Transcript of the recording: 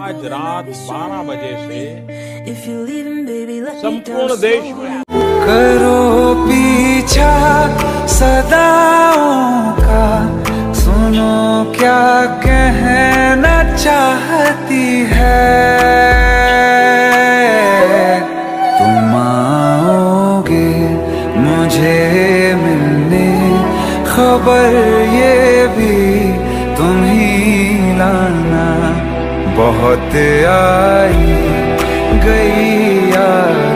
आज रात 12 बजे से संपूर्ण देश में करो पीछा सदाओं का, सुनो क्या कहना चाहती है। तुम आओगे मुझे मिलने, खबर ये भी तुम ही लाना। बहुत आई गई यार।